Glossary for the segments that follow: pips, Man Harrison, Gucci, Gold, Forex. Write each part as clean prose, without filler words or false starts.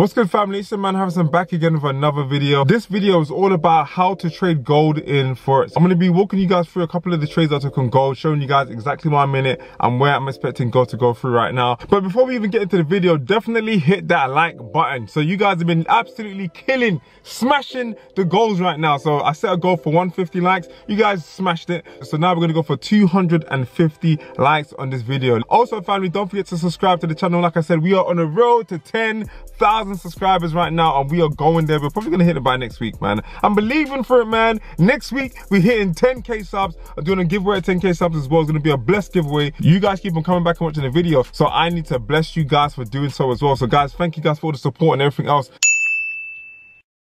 What's good, family? It's the Man Harrison back again with another video. This video is all about how to trade gold in Forex. I'm going to be walking you guys through a couple of the trades I took on gold, showing you guys exactly what I'm in it and where I'm expecting gold to go through right now. But before we even get into the video, definitely hit that like button. So you guys have been absolutely killing, smashing the goals right now. So I set a goal for 150 likes. You guys smashed it. So now we're going to go for 250 likes on this video. Also, family, don't forget to subscribe to the channel. Like I said, we are on a road to 10,000 subscribers right now, and we are going there. We're probably gonna hit it by next week, man. I'm believing for it, man. Next week we're hitting 10k subs. I'm doing a giveaway at 10k subs as well. It's gonna be a blessed giveaway. You guys keep on coming back and watching the video, so I need to bless you guys for doing so as well. So guys, thank you guys for all the support and everything else.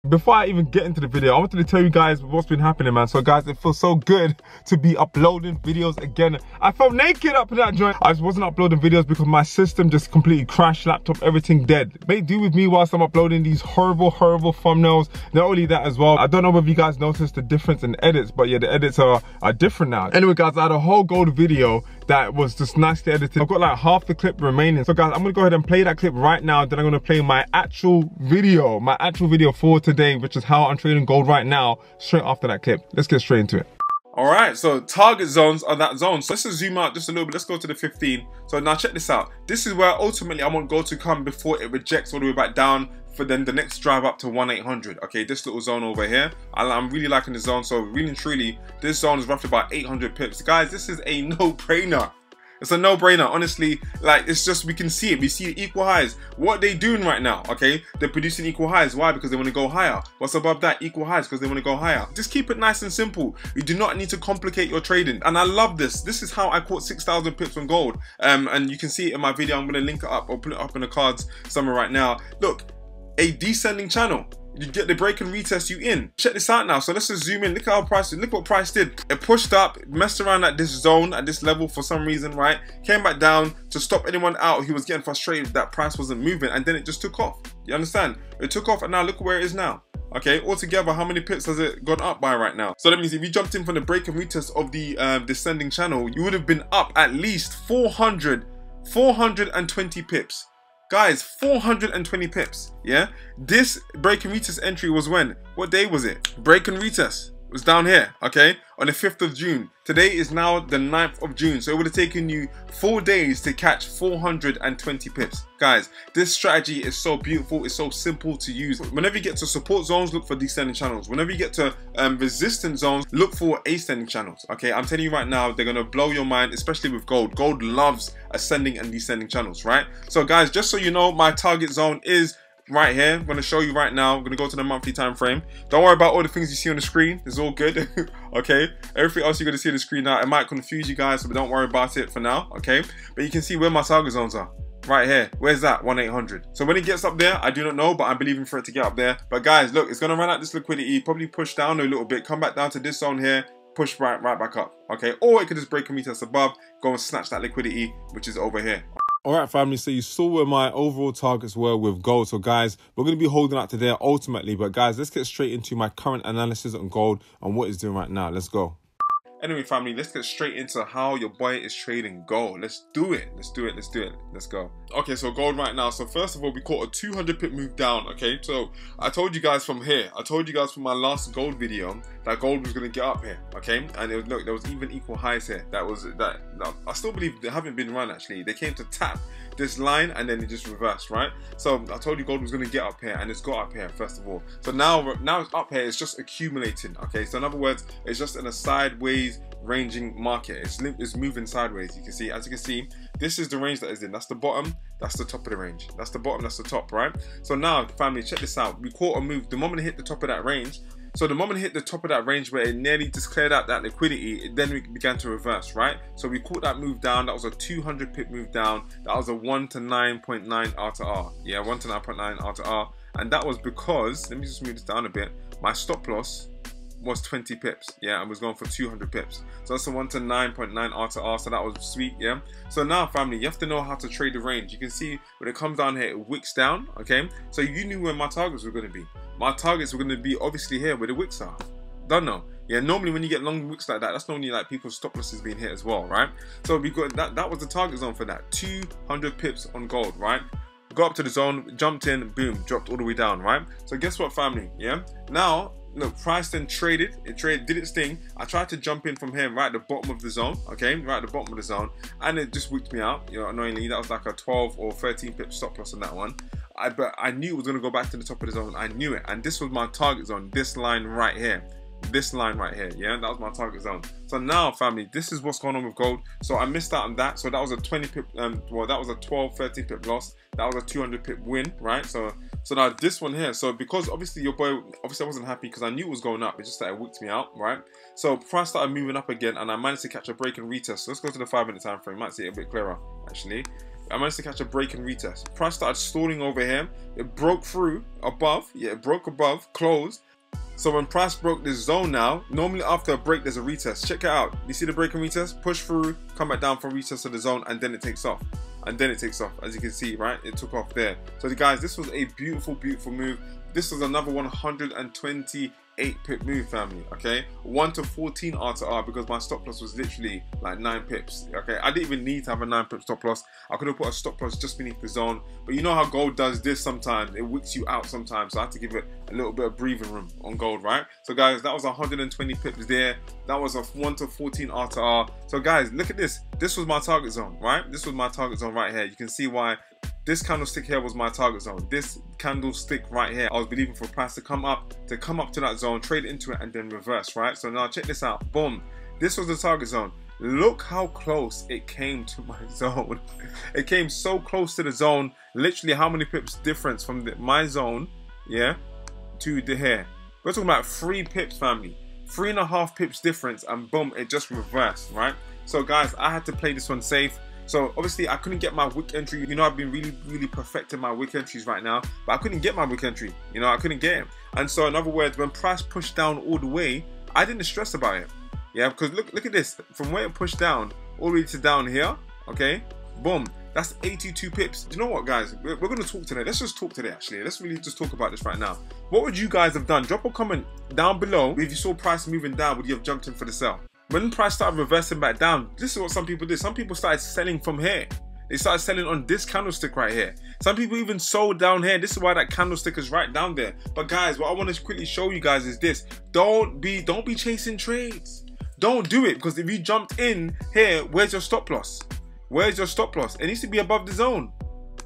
Before I even get into the video, I wanted to tell you guys what's been happening, man. So guys, it feels so good to be uploading videos again. I felt naked up in that joint. I just wasn't uploading videos because my system just completely crashed, laptop, everything dead. Make do with me whilst I'm uploading these horrible thumbnails. Not only that as well, I don't know whether you guys noticed the difference in edits, but yeah, the edits are different now. Anyway guys, I had a whole gold video that was just nicely edited. I've got like half the clip remaining. So guys, I'm gonna go ahead and play that clip right now. Then I'm gonna play my actual video for today, which is how I'm trading gold right now, straight after that clip. Let's get straight into it. All right, so target zones are that zone. So let's just zoom out just a little bit. Let's go to the 15. So now check this out. This is where ultimately I want gold to come before it rejects all the way back down for then the next drive up to 1,800. Okay, this little zone over here. I'm really liking the zone. So really and truly, this zone is roughly about 800 pips. Guys, this is a no-brainer. It's a no-brainer, honestly. Like, it's just, we can see it. We see the equal highs. What are they doing right now, okay? They're producing equal highs. Why? Because they want to go higher. What's above that? Equal highs, because they want to go higher. Just keep it nice and simple. You do not need to complicate your trading. And I love this. This is how I caught 6,000 pips on gold. And you can see it in my video. I'm going to link it up or put it up in the cards somewhere right now. Look, a descending channel. You get the break and retest you in. Check this out now. So let's just zoom in. Look at how price did. Look what price did. It pushed up, messed around at this zone, at this level for some reason, right? Came back down to stop anyone out. He was getting frustrated that price wasn't moving, and then it just took off. You understand? It took off, and now look where it is now. Okay, altogether, how many pips has it gone up by right now? So that means if you jumped in from the break and retest of the descending channel, you would have been up at least 420 pips. Guys, 420 pips, yeah? This break and retest entry was when? What day was it? Break and retest was down here, okay? On the 5th of June. Today is now the 9th of June. So it would have taken you 4 days to catch 420 pips. Guys, this strategy is so beautiful. It's so simple to use. Whenever you get to support zones, look for descending channels. Whenever you get to resistance zones, look for ascending channels. Okay, I'm telling you right now, they're going to blow your mind, especially with gold. Gold loves ascending and descending channels, right? So guys, just so you know, my target zone is right here. I'm going to show you right now. I'm going to go to the monthly time frame. Don't worry about all the things you see on the screen. It's all good. Okay, everything else you're going to see on the screen now, it might confuse you guys, so don't worry about it for now. Okay, but you can see where my target zones are right here. Where's that? 1,800. So when it gets up there, I do not know, but I'm believing for it to get up there. But guys, look, it's going to run out this liquidity, probably push down a little bit, come back down to this zone here, push right back up. Okay, or it could just break a meter above, go and snatch that liquidity, which is over here. Alright family, so you saw where my overall targets were with gold. So guys, we're going to be holding out to there ultimately. But guys, let's get straight into my current analysis on gold and what it's doing right now. Let's go. Anyway family, let's get straight into how your boy is trading gold. Let's do it. Let's do it. Let's do it. Let's go. Okay, so gold right now. So first of all, we caught a 200 pip move down. Okay, so I told you guys from here. I told you guys from my last gold video that gold was going to get up here, okay? And it was, look, there was even equal highs here. I still believe they haven't been run, actually. They came to tap this line, and then it just reversed, right? So I told you gold was going to get up here, and it's got up here, first of all. So now it's up here, it's just accumulating, okay? So in other words, it's just in a sideways ranging market. It's moving sideways. You can see, as you can see, this is the range that is in. That's the bottom, that's the top of the range. That's the bottom, that's the top, right? So now, family, check this out. We caught a move. The moment it hit the top of that range, so the moment it hit the top of that range where it nearly just cleared out that liquidity, it then began to reverse, right? So we caught that move down. That was a 200 pip move down. That was a 1 to 9.9 R to R. Yeah, 1 to 9.9 R to R. And that was because, let me just move this down a bit. My stop loss was 20 pips. Yeah, I was going for 200 pips. So that's a 1 to 9.9 R to R. So that was sweet, yeah? So now, family, you have to know how to trade the range. You can see when it comes down here, it wicks down, okay? So you knew where my targets were going to be. My targets were going to be obviously here where the wicks are. Don't know. Yeah, normally when you get long wicks like that, that's normally like people's stop losses being hit as well, right? So we got that was the target zone for that. 200 pips on gold, right? got up to the zone, jumped in, boom, dropped all the way down, right? So guess what, family, yeah? Now, look, price then traded, it traded, did its thing. I tried to jump in from here right at the bottom of the zone, okay? Right at the bottom of the zone, and it just wicked me out, you know, annoyingly. That was like a 12 or 13 pip stop loss on that one. But I knew it was gonna go back to the top of the zone, I knew it. And this was my target zone, this line right here. This line right here, yeah, that was my target zone. So now, family, this is what's going on with gold. So I missed out on that. So that was a 20 pip, well, that was a 12, 13 pip loss. That was a 200 pip win, right? So now this one here. So because obviously your boy, obviously I wasn't happy because I knew it was going up. It's just that it wicked me out, right? So price started moving up again, and I managed to catch a break and retest. So let's go to the 5-minute time frame. Might see it a bit clearer, actually. I managed to catch a break and retest. Price started stalling over here. It broke through above. Yeah, it broke above, closed. So when price broke this zone now, normally after a break, there's a retest. Check it out. You see the break and retest? Push through, come back down for retest to the zone, and then it takes off. And then it takes off, as you can see, right? It took off there. So guys, this was a beautiful, beautiful move. This was another 128 pip move, family, okay? 1 to 14 R to R because my stop loss was literally like 9 pips, okay? I didn't even need to have a 9 pip stop loss. I could have put a stop loss just beneath the zone, but you know how gold does this sometimes. It wicks you out sometimes, so I had to give it a little bit of breathing room on gold, right? So guys, that was 120 pips there. That was a 1 to 14 R to R. So guys, look at this. This was my target zone, right? This was my target zone right here. You can see why. This candlestick here was my target zone. This candlestick right here, I was believing for price to come up to that zone, trade into it, and then reverse, right? So now check this out, boom. This was the target zone. Look how close it came to my zone. It came so close to the zone, literally how many pips difference from my zone, yeah, to the here. We're talking about 3 pips, family. 3.5 pips difference, and boom, it just reversed, right? So guys, I had to play this one safe. So obviously I couldn't get my wick entry. You know, I've been really perfecting my wick entries right now, but I couldn't get my wick entry. You know, I couldn't get it. And so in other words, when price pushed down all the way, I didn't stress about it. Yeah, because look at this. From where it pushed down all the way to down here, okay, boom. That's 82 pips. Do you know what, guys? We're gonna talk today. Let's just talk today, actually. Let's really just talk about this right now. What would you guys have done? Drop a comment down below. If you saw price moving down, would you have jumped in for the sell? When price started reversing back down, this is what some people did. Some people started selling from here. They started selling on this candlestick right here. Some people even sold down here. This is why that candlestick is right down there. But guys, what I want to quickly show you guys is this. Don't be chasing trades. Don't do it, because if you jumped in here, where's your stop loss? Where's your stop loss? It needs to be above the zone.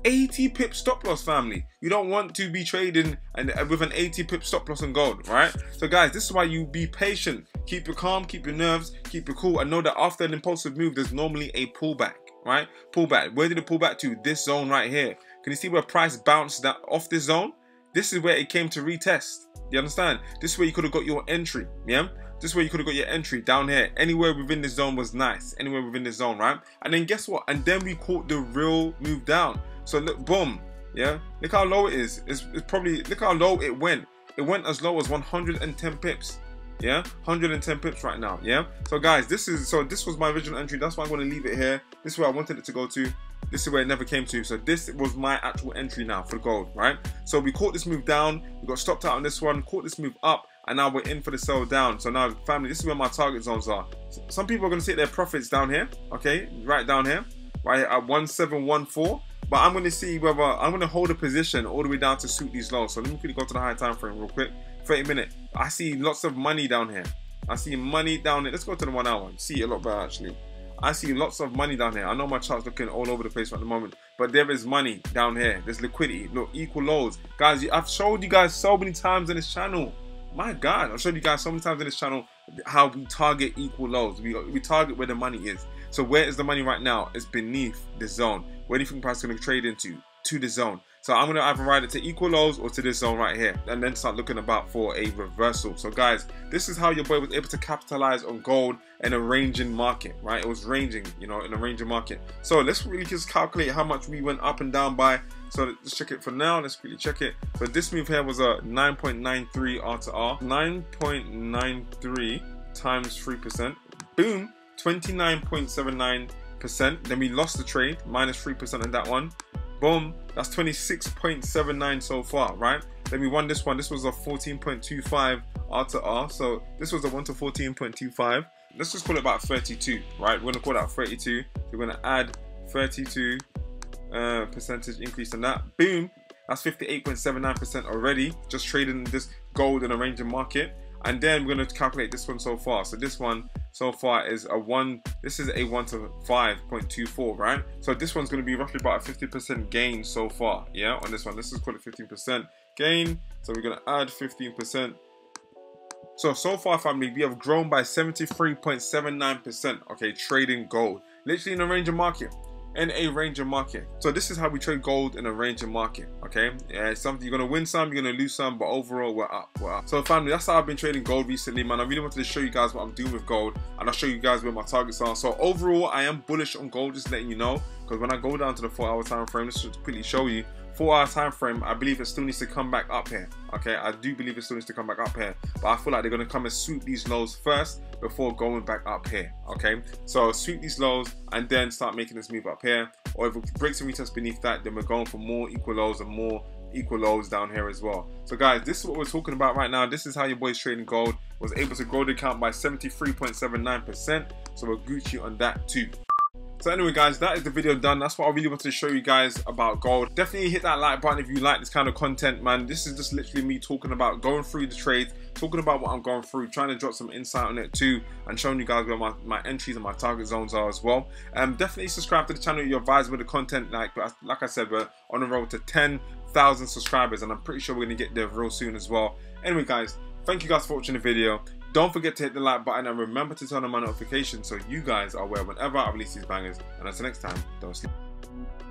80 pip stop loss, family. You don't want to be trading and with an 80 pip stop loss on gold, right? So guys, this is why you be patient. Keep your calm, keep your nerves, keep your cool, and know that after an impulsive move, there's normally a pullback, right? Pullback. Where did it pull back to? This zone right here. Can you see where price bounced that off this zone? This is where it came to retest. You understand? This is where you could have got your entry, yeah? This way you could have got your entry down here. Anywhere within this zone was nice. Anywhere within this zone, right? And then guess what? And then we caught the real move down. So look, boom, yeah? Look how low it is. It's probably, look how low it went. It went as low as 110 pips, yeah? 110 pips right now, yeah? So guys, this was my original entry. That's why I'm gonna leave it here. This is where I wanted it to go to. This is where it never came to. So this was my actual entry now for gold, right? So we caught this move down. We got stopped out on this one, caught this move up, and now we're in for the sell down. So now, family, this is where my target zones are. Some people are gonna take their profits down here, okay? Right down here, right here at 1714. But I'm gonna see whether, I'm gonna hold a position all the way down to suit these lows. So let me quickly go to the higher time frame real quick. 30-minute, I see lots of money down here. I see money down here. Let's go to the 1 hour one. See it a lot better, actually. I see lots of money down here. I know my chart's looking all over the place at the moment, but there is money down here. There's liquidity, look, equal lows. Guys, I've showed you guys so many times in this channel. My God, I've showed you guys so many times in this channel how we target equal lows. We target where the money is. So where is the money right now? It's beneath the zone. Where do you think price is going to trade into? To the zone. So I'm going to either ride it to equal lows or to this zone right here, and then start looking about for a reversal. So guys, this is how your boy was able to capitalize on gold in a ranging market, right? It was ranging, you know, in a ranging market. So let's really just calculate how much we went up and down by. So let's check it for now. Let's quickly check it. So this move here was a 9.93 R to R, 9.93 times 3%, boom, 29.79%. Then we lost the trade, minus 3% on that one. Boom, that's 26.79 so far, right? Then we won this one. This was a 14.25 R to R. So this was a 1 to 14.25. Let's just call it about 32, right? We're gonna call that 32. We're gonna add 32 percentage increase on that. Boom, that's 58.79% already, just trading this gold in a ranging market. And then we're going to calculate this one so far. So this one so far is a 1, this is a 1 to 5.24, right? So this one's going to be roughly about a 50% gain so far, yeah, on this one. Let's just call it 15% gain. So we're going to add 15%. So far, family, we have grown by 73.79%, okay, trading gold. Literally in a ranging market. In a ranging market. So this is how we trade gold in a ranging market, okay? Yeah, it's something, you're gonna win some, you're gonna lose some, but overall, we're up, So family, that's how I've been trading gold recently, man. I really wanted to show you guys what I'm doing with gold, and I'll show you guys where my targets are. So overall, I am bullish on gold, just letting you know, because when I go down to the 4-hour time frame, let's just quickly show you. 4-hour time frame, I believe it still needs to come back up here. Okay, I do believe it still needs to come back up here, but I feel like they're gonna come and sweep these lows first before going back up here. Okay, so sweep these lows and then start making this move up here. Or if it breaks and retests beneath that, then we're going for more equal lows and more equal lows down here as well. So guys, this is what we're talking about right now. This is how your boy's trading gold. Was able to grow the account by 73.79%. So we're Gucci on that too. So anyway guys, that is the video done. That's what I really wanted to show you guys about gold. Definitely hit that like button if you like this kind of content, man. This is just literally me talking about going through the trades, talking about what I'm going through, trying to drop some insight on it too, and showing you guys where my entries and my target zones are as well. Definitely subscribe to the channel if you're advised with the content. Like I said, we're on the road to 10,000 subscribers, and I'm pretty sure we're going to get there real soon as well. Anyway guys, thank you guys for watching the video. Don't forget to hit the like button and remember to turn on my notifications so you guys are aware whenever I release these bangers. And until next time, don't sleep.